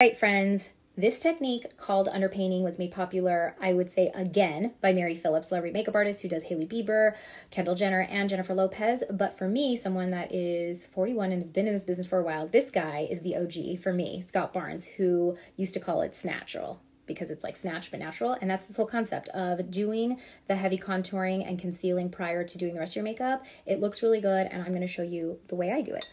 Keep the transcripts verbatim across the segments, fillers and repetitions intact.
All right, friends, this technique called underpainting was made popular, I would say again, by Mary Phillips, celebrity makeup artist who does Hailey Bieber, Kendall Jenner, and Jennifer Lopez. But for me, someone that is forty-one and has been in this business for a while, this guy is the O G for me, Scott Barnes, who used to call it snatchural, because it's like snatch but natural. And that's this whole concept of doing the heavy contouring and concealing prior to doing the rest of your makeup. It looks really good, and I'm gonna show you the way I do it.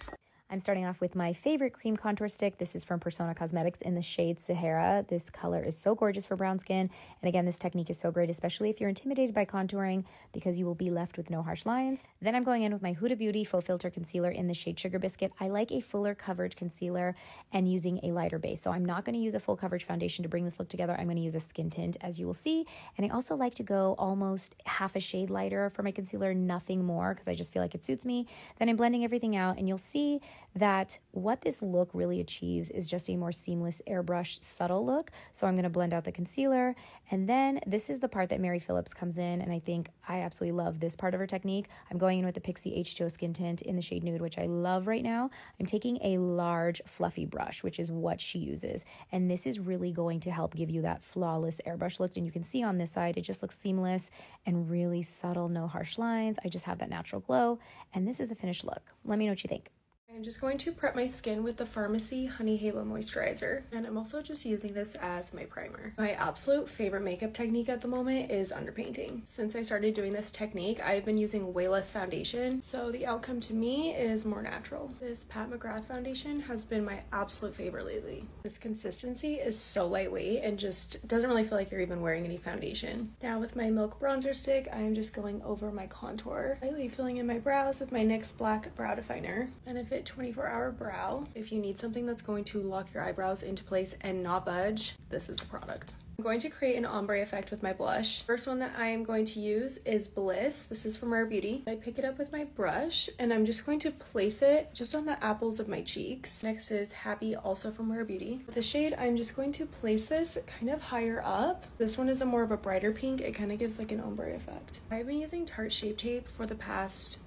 I'm starting off with my favorite cream contour stick. This is from Persona Cosmetics in the shade Sahara. This color is so gorgeous for brown skin. And again, this technique is so great, especially if you're intimidated by contouring, because you will be left with no harsh lines. Then I'm going in with my Huda Beauty Faux Filter Concealer in the shade Sugar Biscuit. I like a fuller coverage concealer and using a lighter base. So I'm not going to use a full coverage foundation to bring this look together. I'm going to use a skin tint, as you will see. And I also like to go almost half a shade lighter for my concealer, nothing more, because I just feel like it suits me. Then I'm blending everything out, and you'll see that what this look really achieves is just a more seamless airbrush subtle look. So I'm going to blend out the concealer, and then this is the part that Mary Phillips comes in, and I think I absolutely love this part of her technique. I'm going in with the Pixi H two O Skin Tint in the shade Nude, which I love right now. I'm taking a large fluffy brush, which is what she uses, and this is really going to help give you that flawless airbrush look. And you can see on this side, it just looks seamless and really subtle, no harsh lines. I just have that natural glow, and this is the finished look. Let me know what you think. I'm just going to prep my skin with the Pharmacy Honey Halo Moisturizer, and I'm also just using this as my primer. My absolute favorite makeup technique at the moment is underpainting. Since I started doing this technique, I've been using way less foundation, so the outcome to me is more natural. This Pat McGrath foundation has been my absolute favorite lately. This consistency is so lightweight and just doesn't really feel like you're even wearing any foundation. Now with my Milk bronzer stick, I'm just going over my contour, lightly filling in my brows with my NYX Black Brow Definer, and if it twenty-four hour brow. If you need something that's going to lock your eyebrows into place and not budge, this is the product. I'm going to create an ombre effect with my blush. First one that I am going to use is Bliss. This is from Rare Beauty. I pick it up with my brush, and I'm just going to place it just on the apples of my cheeks. Next is Happy, also from Rare Beauty. With the shade, I'm just going to place this kind of higher up. This one is a more of a brighter pink. It kind of gives like an ombre effect. I've been using Tarte Shape Tape for the past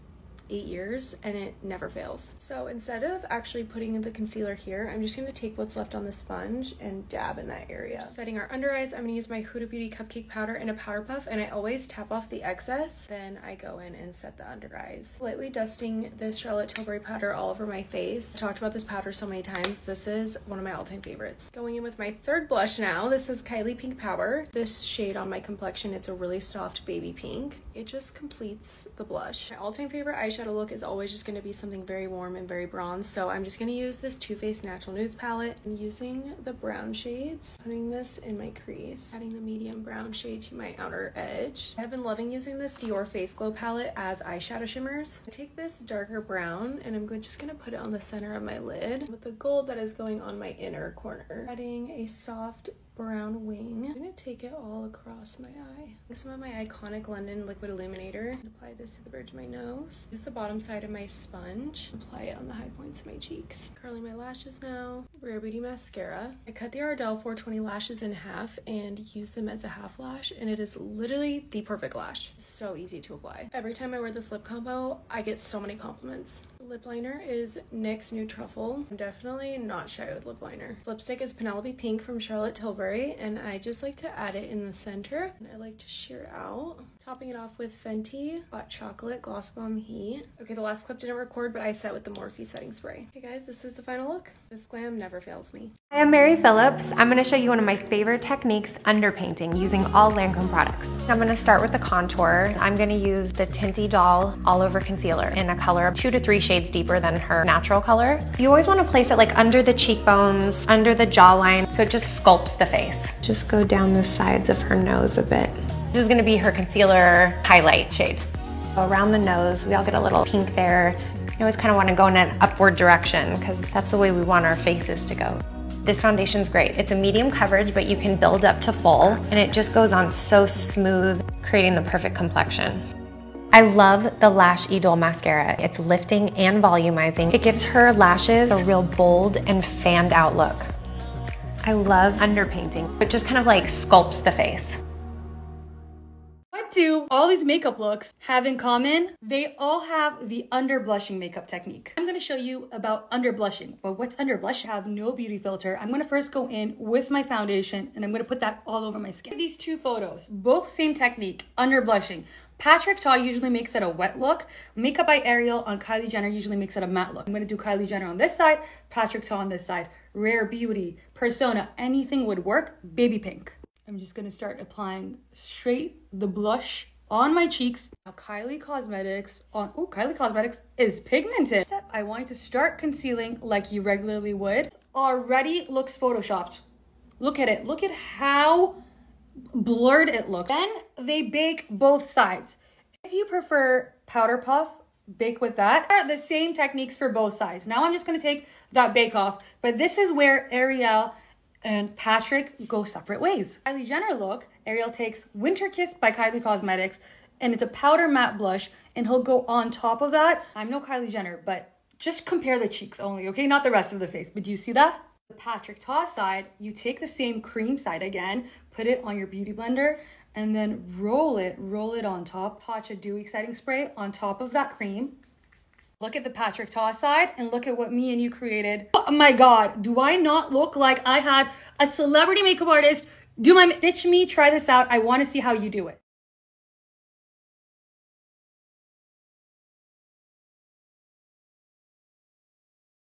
eight years, and it never fails. So instead of actually putting the concealer here, I'm just going to take what's left on the sponge and dab in that area. Just setting our under eyes, I'm going to use my Huda Beauty Cupcake Powder and a powder puff, and I always tap off the excess. Then I go in and set the under eyes. Lightly dusting this Charlotte Tilbury powder all over my face. I talked about this powder so many times. This is one of my all-time favorites. Going in with my third blush now. This is Kylie Pink Power. This shade on my complexion, it's a really soft baby pink. It just completes the blush. My all-time favorite eyeshadow Eyeshadow look is always just going to be something very warm and very bronze, so I'm just going to use this Too Faced Natural Nudes palette. I'm using the brown shades, putting this in my crease, adding the medium brown shade to my outer edge. I've been loving using this Dior Face Glow palette as eyeshadow shimmers. I take this darker brown, and I'm going, just going to put it on the center of my lid with the gold that is going on my inner corner. Adding a soft brown wing. I'm going to take it all across my eye. This is my Iconic London liquid illuminator. Apply this to the bridge of my nose. Use the bottom side of my sponge. Apply it on the high points of my cheeks. Curling my lashes now. Rare Beauty mascara. I cut the Ardell four twenty lashes in half and use them as a half lash, and it is literally the perfect lash. It's so easy to apply. Every time I wear this lip combo, I get so many compliments. Lip liner is NYX New Truffle. I'm definitely not shy with lip liner. Lipstick is Penelope Pink from Charlotte Tilbury, and I just like to add it in the center, and I like to sheer it out. Topping it off with Fenty Hot Chocolate Gloss Bomb Heat. Okay, the last clip didn't record, but I set with the Morphe setting spray. Hey guys, this is the final look. This glam never fails me. Hi, I'm Mary Phillips. I'm gonna show you one of my favorite techniques, underpainting, using all Lancome products. I'm gonna start with the contour. I'm gonna use the Tinty Doll All Over Concealer in a color two to three shades deeper than her natural color. You always want to place it like under the cheekbones, under the jawline, so it just sculpts the face. Just go down the sides of her nose a bit. This is going to be her concealer highlight shade. Around the nose, we all get a little pink there. You always kind of want to go in an upward direction because that's the way we want our faces to go. This foundation's great. It's a medium coverage, but you can build up to full, and it just goes on so smooth, creating the perfect complexion. I love the Lash Idol mascara. It's lifting and volumizing. It gives her lashes a real bold and fanned out look. I love underpainting. It just kind of like sculpts the face. to all these makeup looks have in common, they all have the underblushing makeup technique. I'm gonna show you about underblushing, but what's underblush? I have no beauty filter. I'm gonna first go in with my foundation and I'm gonna put that all over my skin. These two photos, both same technique, underblushing. Patrick Ta usually makes it a wet look. Makeup by Ariel on Kylie Jenner usually makes it a matte look. I'm gonna do Kylie Jenner on this side, Patrick Ta on this side. Rare Beauty, Persona, anything would work, baby pink. I'm just gonna start applying straight the blush on my cheeks. Now Kylie Cosmetics on, oh, Kylie Cosmetics is pigmented. Step, I want you to start concealing like you regularly would. This already looks photoshopped. Look at it, look at how blurred it looks. Then they bake both sides. If you prefer powder puff, bake with that. The same techniques for both sides. Now I'm just gonna take that bake off, but this is where Ariel and Patrick go separate ways. Kylie Jenner look, Ariel takes Winter Kiss by Kylie Cosmetics, and it's a powder matte blush, and he'll go on top of that. I'm no Kylie Jenner, but just compare the cheeks only, okay? Not the rest of the face, but do you see that? The Patrick Ta side, you take the same cream side again, put it on your beauty blender, and then roll it, roll it on top. Patch a dewy setting spray on top of that cream. Look at the Patrick Ta side and look at what me and you created. Oh my God, do I not look like I had a celebrity makeup artist do my, ditch me, try this out. I wanna see how you do it.